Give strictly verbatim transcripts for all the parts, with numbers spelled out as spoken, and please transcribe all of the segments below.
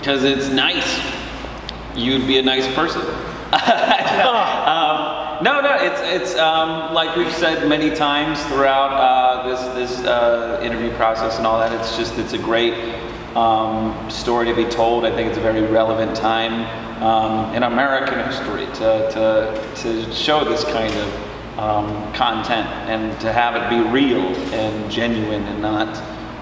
Because it's nice. You'd be a nice person. um, no, no, it's, it's um, like we've said many times throughout uh, this, this uh, interview process and all that, it's just, it's a great um, story to be told. I think it's a very relevant time um, in American history to, to, to show this kind of um, content and to have it be real and genuine and not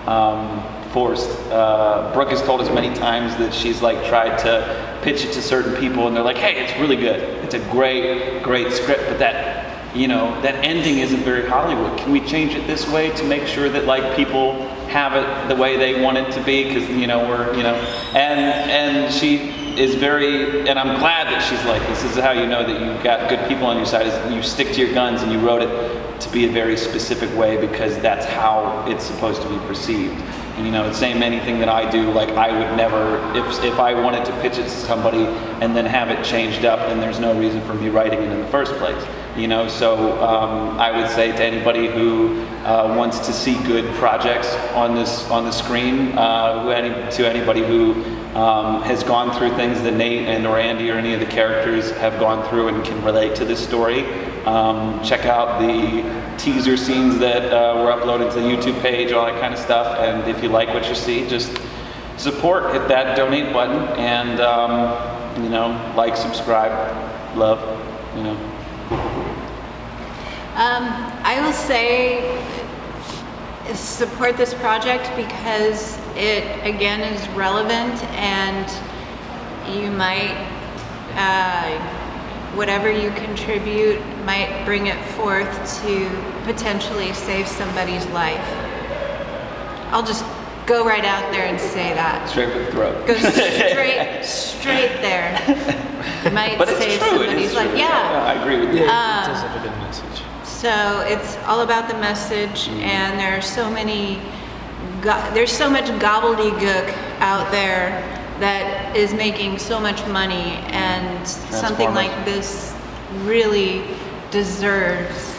um, forced. Uh, Brooke has told us many times that she's like tried to pitch it to certain people and they're like, hey, it's really good. It's a great, great script, but that, you know, that ending isn't very Hollywood. Can we change it this way to make sure that like people have it the way they want it to be? Because, you know, we're, you know, and, and she is very, and I'm glad that she's like, this is how you know that you've got good people on your side, is you stick to your guns and you wrote it to be a very specific way because that's how it's supposed to be perceived. You know, same anything that I do, like I would never, if, if I wanted to pitch it to somebody and then have it changed up, then there's no reason for me writing it in the first place. You know, so um, I would say to anybody who uh, wants to see good projects on this on the screen, uh, who any, to anybody who um, has gone through things that Nate and or Andy or any of the characters have gone through and can relate to this story, um, check out the teaser scenes that uh, were uploaded to the YouTube page, all that kind of stuff. And if you like what you see, just support, hit that donate button, and um, you know, like, subscribe, love, you know. Um, I will say support this project because it, again, is relevant and you might, uh, whatever you contribute might bring it forth to potentially save somebody's life. I'll just go right out there and say that. Straight for the throat. Go straight, straight there. You might but save it's true. somebody's life. True. Yeah. I agree with you. Yeah, um, it does have a good message. So it's all about the message, and there are so many, there's so much gobbledygook out there that is making so much money, and something like this really deserves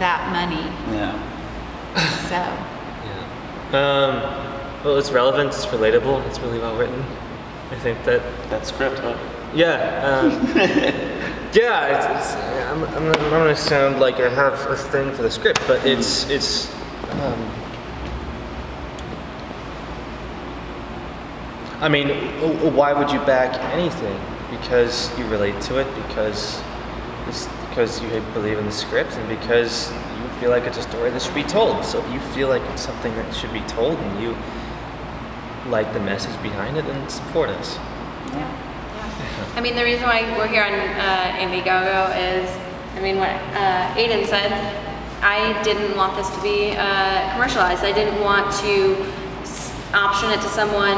that money. Yeah. So. Yeah. Um, well, it's relevant, it's relatable, it's really well written. I think that. That script, huh? Yeah. Um, Yeah, it's, it's, I'm, I'm, I'm gonna sound like I have a thing for the script, but it's, it's, um, I mean, why would you back anything? Because you relate to it, because, it's, because you believe in the script, and because you feel like it's a story that should be told. So if you feel like it's something that should be told, and you like the message behind it, then support us. Yeah. I mean, the reason why we're here on uh, Indiegogo is, I mean, what uh, Aiden said, I didn't want this to be uh, commercialized. I didn't want to option it to someone,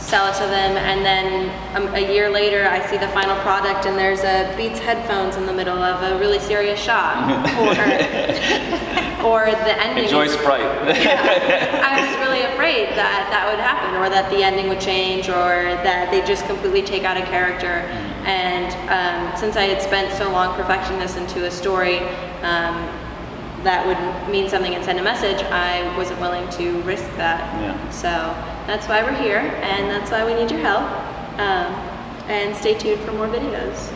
sell it to them, and then um, a year later I see the final product and there's a Beats headphones in the middle of a really serious shot. Or, or the ending. Enjoy Sprite. Yeah, I was really afraid that that would happen, or that the ending would change, or that they just completely take out a character. And um, since I had spent so long perfecting this into a story um, that would mean something and send a message, I wasn't willing to risk that. Yeah. So that's why we're here, and that's why we need your help. Um, and stay tuned for more videos.